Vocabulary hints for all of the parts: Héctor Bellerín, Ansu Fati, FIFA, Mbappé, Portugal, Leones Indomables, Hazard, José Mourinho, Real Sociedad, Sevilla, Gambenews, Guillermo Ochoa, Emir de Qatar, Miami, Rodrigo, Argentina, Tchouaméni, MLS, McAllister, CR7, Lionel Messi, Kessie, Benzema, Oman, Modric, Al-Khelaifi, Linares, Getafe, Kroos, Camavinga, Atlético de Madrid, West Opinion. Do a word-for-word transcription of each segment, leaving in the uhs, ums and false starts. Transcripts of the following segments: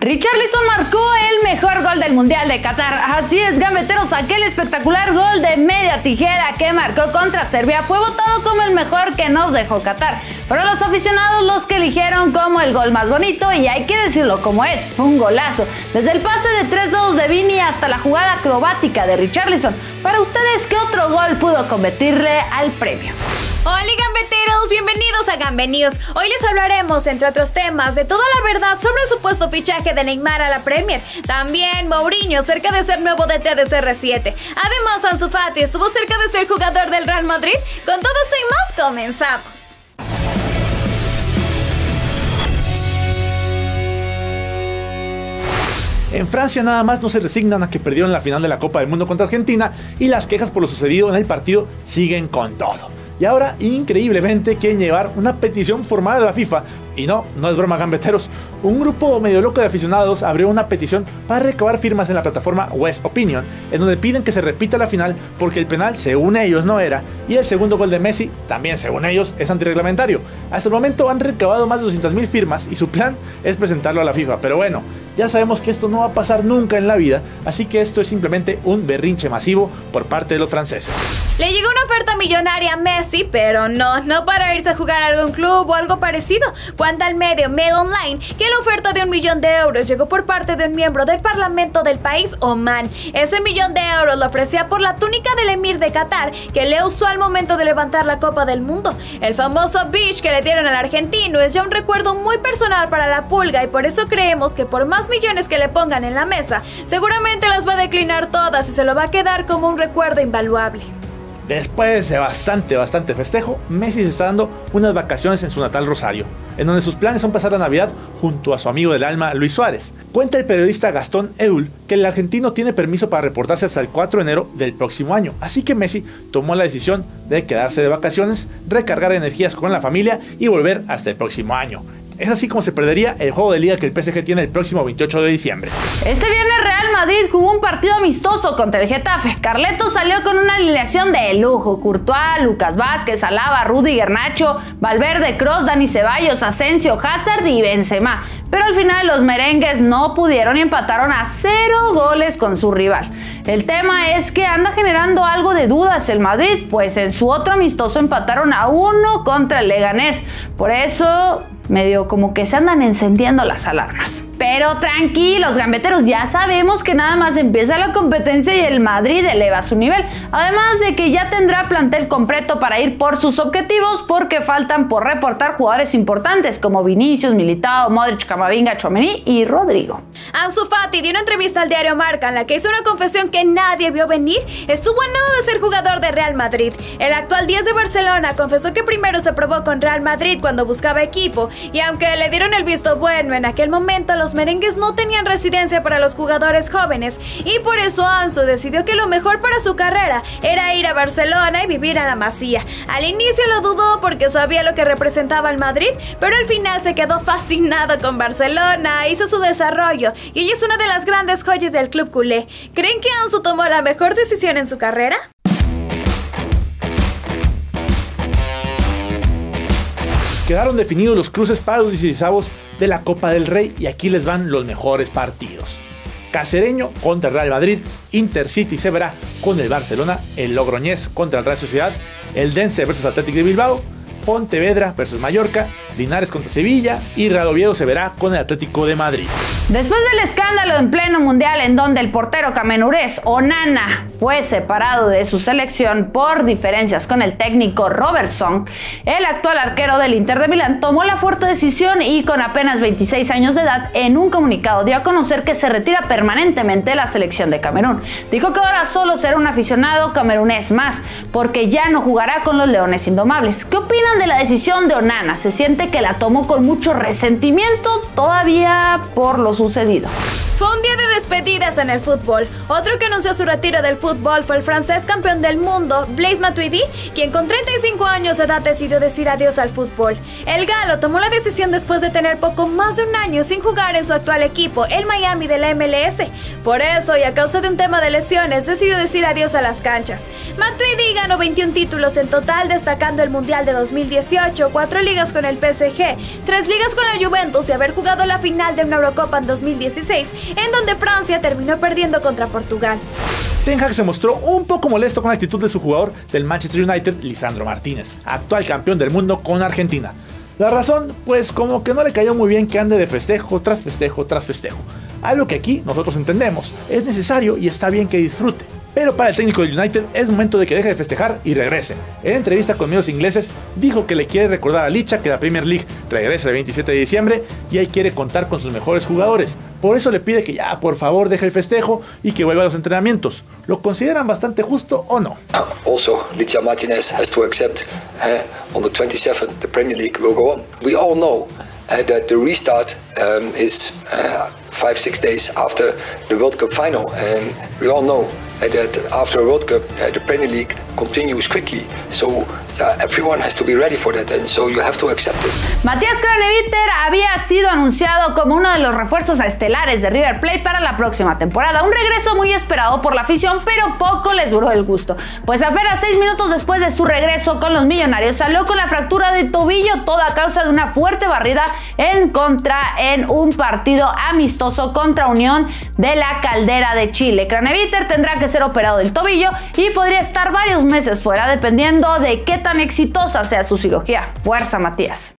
Richarlison marcó el mejor gol del Mundial de Qatar. Así es, gambeteros, aquel espectacular gol de media tijera que marcó contra Serbia fue votado como el mejor que nos dejó Qatar. Fueron los aficionados los que eligieron como el gol más bonito, y hay que decirlo como es, fue un golazo. Desde el pase de tres dedos de Vini hasta la jugada acrobática de Richarlison. Para ustedes, ¿qué otro gol pudo competirle al premio? Hola gambeteros, bienvenidos a Gambenews. Hoy les hablaremos, entre otros temas, de toda la verdad sobre el supuesto fichaje de Neymar a la Premier. También Mourinho cerca de ser nuevo D T de C R siete. Además, Ansu Fati estuvo cerca de ser jugador del Real Madrid. Con todo esto y más, comenzamos. En Francia nada más no se resignan a que perdieron la final de la Copa del Mundo contra Argentina, y las quejas por lo sucedido en el partido siguen con todo. Y ahora, increíblemente, quieren llevar una petición formal a la FIFA. Y no, no es broma, gambeteros. Un grupo medio loco de aficionados abrió una petición para recabar firmas en la plataforma West Opinion, en donde piden que se repita la final porque el penal, según ellos, no era, y el segundo gol de Messi, también según ellos, es antirreglamentario. Hasta el momento han recabado más de doscientas mil firmas y su plan es presentarlo a la FIFA. Pero bueno, ya sabemos que esto no va a pasar nunca en la vida, así que esto es simplemente un berrinche masivo por parte de los franceses. Le llegó una oferta millonaria a Messi, pero no, no para irse a jugar a algún club o algo parecido. Cuenta al medio Mail Online que la oferta de un millón de euros llegó por parte de un miembro del parlamento del país Oman. Ese millón de euros lo ofrecía por la túnica del Emir de Qatar, que le usó al momento de levantar la Copa del Mundo. El famoso beach que le dieron al argentino es ya un recuerdo muy personal para la pulga, y por eso creemos que por más millones que le pongan en la mesa, seguramente las va a declinar todas y se lo va a quedar como un recuerdo invaluable. Después de ese bastante, bastante festejo, Messi se está dando unas vacaciones en su natal Rosario, en donde sus planes son pasar la Navidad junto a su amigo del alma Luis Suárez. Cuenta el periodista Gastón Edul que el argentino tiene permiso para reportarse hasta el cuatro de enero del próximo año, así que Messi tomó la decisión de quedarse de vacaciones, recargar energías con la familia y volver hasta el próximo año. Es así como se perdería el juego de liga que el P S G tiene el próximo veintiocho de diciembre. Este viernes Real Madrid jugó un partido amistoso contra el Getafe. Carleto salió con una alineación de lujo: Courtois, Lucas Vázquez, Alaba, Rudy Guernacho, Valverde, Kroos, Dani Ceballos, Asensio, Hazard y Benzema. Pero al final los merengues no pudieron y empataron a cero goles con su rival. El tema es que anda generando algo de dudas el Madrid, pues en su otro amistoso empataron a uno contra el Leganés. Por eso medio como que se andan encendiendo las alarmas. Pero tranquilos, gambeteros, ya sabemos que nada más empieza la competencia y el Madrid eleva su nivel. Además de que ya tendrá plantel completo para ir por sus objetivos, porque faltan por reportar jugadores importantes como Vinicius, Militao, Modric, Camavinga, Tchouaméni y Rodrigo. Ansu Fati dio una entrevista al diario Marca en la que hizo una confesión que nadie vio venir. Estuvo a nada de ser jugador de Real Madrid. El actual diez de Barcelona confesó que primero se probó con Real Madrid cuando buscaba equipo, y aunque le dieron el visto bueno en aquel momento, los Los merengues no tenían residencia para los jugadores jóvenes, y por eso Ansu decidió que lo mejor para su carrera era ir a Barcelona y vivir en la Masía. Al inicio lo dudó porque sabía lo que representaba el Madrid, pero al final se quedó fascinado con Barcelona, hizo su desarrollo y ella es una de las grandes joyas del club culé. ¿Creen que Ansu tomó la mejor decisión en su carrera? Quedaron definidos los cruces para los dieciseisavos de la Copa del Rey, y aquí les van los mejores partidos. Cacereño contra el Real Madrid, Intercity se verá con el Barcelona, el Logroñés contra el Real Sociedad, el Dense versus Atlético de Bilbao, Pontevedra versus Mallorca, Linares contra Sevilla y Real Oviedo se verá con el Atlético de Madrid. Después del escándalo en pleno mundial en donde el portero camerunés Onana fue separado de su selección por diferencias con el técnico Robertson, el actual arquero del Inter de Milán tomó la fuerte decisión y con apenas veintiséis años de edad, en un comunicado dio a conocer que se retira permanentemente de la selección de Camerún. Dijo que ahora solo será un aficionado camerunés más, porque ya no jugará con los Leones Indomables. ¿Qué opinas de la decisión de Onana? Se siente que la tomó con mucho resentimiento todavía por lo sucedido. Fue un día de despedidas en el fútbol. Otro que anunció su retiro del fútbol fue el francés campeón del mundo, Blaise Matuidi, quien con treinta y cinco años de edad decidió decir adiós al fútbol. El galo tomó la decisión después de tener poco más de un año sin jugar en su actual equipo, el Miami de la M L S. Por eso, y a causa de un tema de lesiones, decidió decir adiós a las canchas. Matuidi ganó veintiún títulos en total, destacando el Mundial de dos mil dieciocho, cuatro ligas con el P S G, tres ligas con la Juventus y haber jugado la final de una Eurocopa en dos mil dieciséis, en donde Francia terminó perdiendo contra Portugal. Ten Hag se mostró un poco molesto con la actitud de su jugador del Manchester United, Lisandro Martínez, actual campeón del mundo con Argentina. La razón, pues como que no le cayó muy bien que ande de festejo tras festejo tras festejo. Algo que aquí nosotros entendemos, es necesario y está bien que disfrute. Pero para el técnico del United es momento de que deje de festejar y regrese. En entrevista con medios ingleses dijo que le quiere recordar a Licha que la Premier League regresa el veintisiete de diciembre y ahí quiere contar con sus mejores jugadores. Por eso le pide que ya por favor deje el festejo y que vuelva a los entrenamientos. ¿Lo consideran bastante justo o no? Also, Licha Martinez has to accept uh, on the twenty-seventh the Premier League will go on. We all know uh, that the restart um, is uh, five six days after the World Cup final, and we all know that after a World Cup, uh, the Premier League continues quickly. So uh, everyone has to be ready for that, and so you have to accept it. Matías Craneviter había sido anunciado como uno de los refuerzos estelares de River Plate para la próxima temporada. Un regreso muy esperado por la afición, pero poco les duró el gusto. Pues apenas seis minutos después de su regreso con los millonarios, salió con la fractura de tobillo, toda a causa de una fuerte barrida en contra en un partido amistoso contra Unión de la Caldera de Chile. Craneviter tendrá que ser operado del tobillo y podría estar varios meses fuera dependiendo de qué tan exitosa sea su cirugía. Fuerza, Matías.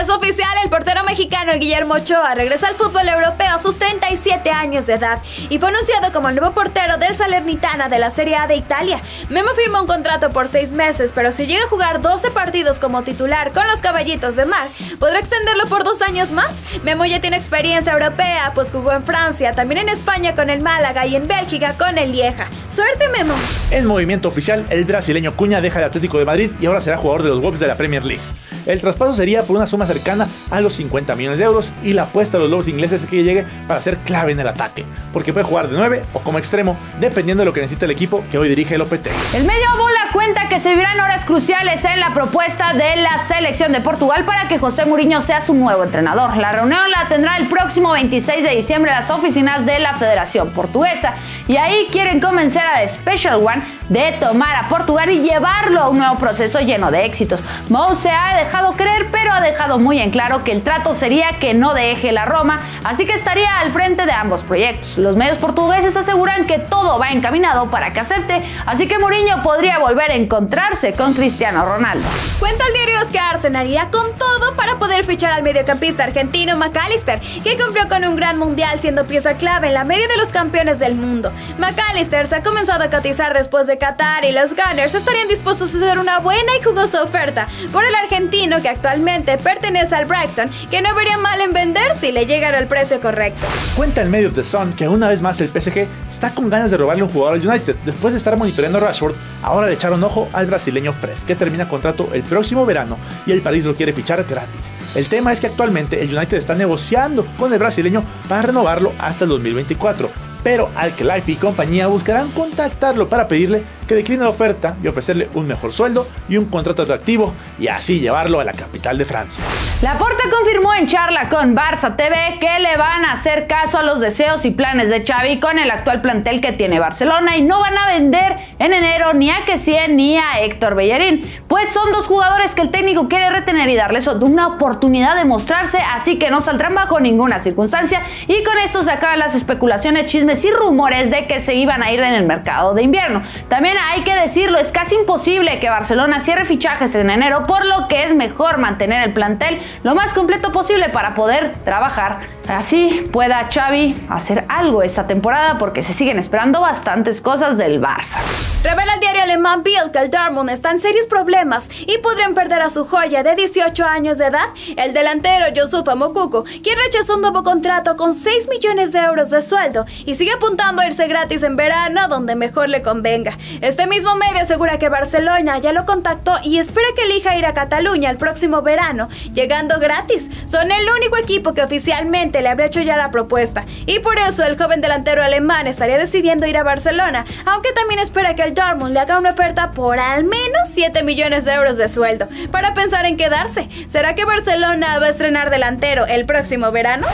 Es oficial, el portero mexicano Guillermo Ochoa regresa al fútbol europeo a sus treinta y siete años de edad y fue anunciado como el nuevo portero del Salernitana de la Serie A de Italia. Memo firmó un contrato por seis meses, pero si llega a jugar doce partidos como titular con los Caballitos de Mar, podrá extenderlo por dos años más. Memo ya tiene experiencia europea, pues jugó en Francia, también en España con el Málaga y en Bélgica con el Lieja. ¡Suerte, Memo! En movimiento oficial, el brasileño Cunha deja el Atlético de Madrid y ahora será jugador de los Wolves de la Premier League. El traspaso sería por una suma cercana a los cincuenta millones de euros y la apuesta a los Lobos ingleses es que llegue para ser clave en el ataque, porque puede jugar de nueve o como extremo, dependiendo de lo que necesite el equipo que hoy dirige el O P T. El medio bola cuenta que se verán horas cruciales en la propuesta de la selección de Portugal para que José Mourinho sea su nuevo entrenador. La reunión la tendrá el próximo veintiséis de diciembre en las oficinas de la Federación Portuguesa y ahí quieren convencer al Special One de tomar a Portugal y llevarlo a un nuevo proceso lleno de éxitos. Mou se ha dejado creer, pero ha dejado muy en claro que el trato sería que no deje la Roma, así que estaría al frente de ambos proyectos. Los medios portugueses aseguran que todo va encaminado para que acepte, así que Mourinho podría volver a encontrarse con Cristiano Ronaldo. Cuenta el diario que Arsenal irá con todo para poder fichar al mediocampista argentino McAllister, que cumplió con un gran mundial siendo pieza clave en la media de los campeones del mundo. McAllister se ha comenzado a cotizar después de Qatar y los Gunners estarían dispuestos a hacer una buena y jugosa oferta por el argentino, que actualmente pertenece al Brighton, que no vería mal en vender si le llegara al precio correcto. Cuenta el medio The Sun que una vez más el P S G está con ganas de robarle un jugador al United. Después de estar monitoreando a Rashford, ahora le echaron ojo al brasileño Fred, que termina contrato el próximo verano y el París lo quiere fichar gratis. El tema es que actualmente el United está negociando con el brasileño para renovarlo hasta el dos mil veinticuatro, pero Al-Khelaifi y compañía buscarán contactarlo para pedirle que decline la oferta y ofrecerle un mejor sueldo y un contrato atractivo y así llevarlo a la capital de Francia. Laporta confirmó en charla con Barça T V que le van a hacer caso a los deseos y planes de Xavi con el actual plantel que tiene Barcelona y no van a vender en enero ni a Kessie ni a Héctor Bellerín, pues son dos jugadores que el técnico quiere retener y darles una oportunidad de mostrarse, así que no saldrán bajo ninguna circunstancia. Y con esto se acaban las especulaciones, chismes y rumores de que se iban a ir en el mercado de invierno. También hay que decirlo, es casi imposible que Barcelona cierre fichajes en enero, por lo que es mejor mantener el plantel lo más completo posible para poder trabajar. Así pueda Xavi hacer algo esta temporada, porque se siguen esperando bastantes cosas del Barça. Revela el diario alemán Bild que el Dortmund está en serios problemas y podrían perder a su joya de dieciocho años de edad, el delantero Youssoupha Moukoko, quien rechazó un nuevo contrato con seis millones de euros de sueldo y sigue apuntando a irse gratis en verano donde mejor le convenga. Este mismo medio asegura que Barcelona ya lo contactó y espera que elija ir a Cataluña el próximo verano, llegando gratis. Son el único equipo que oficialmente le habría hecho ya la propuesta, y por eso el joven delantero alemán estaría decidiendo ir a Barcelona, aunque también espera que el Dortmund le haga una oferta por al menos siete millones de euros de sueldo, para pensar en quedarse. ¿Será que Barcelona va a estrenar delantero el próximo verano?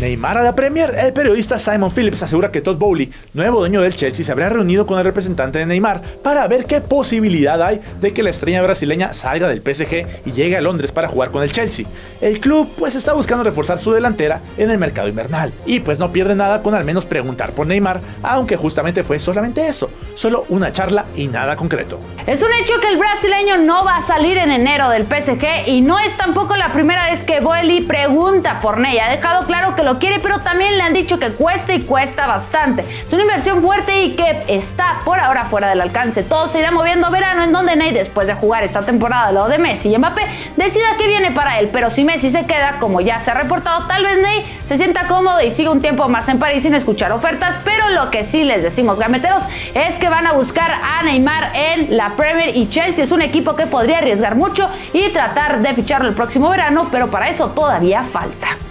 Neymar a la Premier. El periodista Simon Phillips asegura que Todd Bowley, nuevo dueño del Chelsea, se habrá reunido con el representante de Neymar para ver qué posibilidad hay de que la estrella brasileña salga del P S G y llegue a Londres para jugar con el Chelsea. El club pues está buscando reforzar su delantera en el mercado invernal y pues no pierde nada con al menos preguntar por Neymar, aunque justamente fue solamente eso, solo una charla y nada concreto. Es un hecho que el brasileño no va a salir en enero del P S G y no es tampoco la primera vez que Bowley pregunta por Ney. Ha dejado claro que lo quiere, pero también le han dicho que cuesta y cuesta bastante. Es una inversión fuerte y que está por ahora fuera del alcance. Todo se irá moviendo a verano, en donde Ney, después de jugar esta temporada al lado de Messi y Mbappé, decida qué viene para él. Pero si Messi se queda, como ya se ha reportado, tal vez Ney se sienta cómodo y siga un tiempo más en París sin escuchar ofertas. Pero lo que sí les decimos, gameteros, es que van a buscar a Neymar en la Premier, y Chelsea es un equipo que podría arriesgar mucho y tratar de ficharlo el próximo verano, pero para eso todavía falta.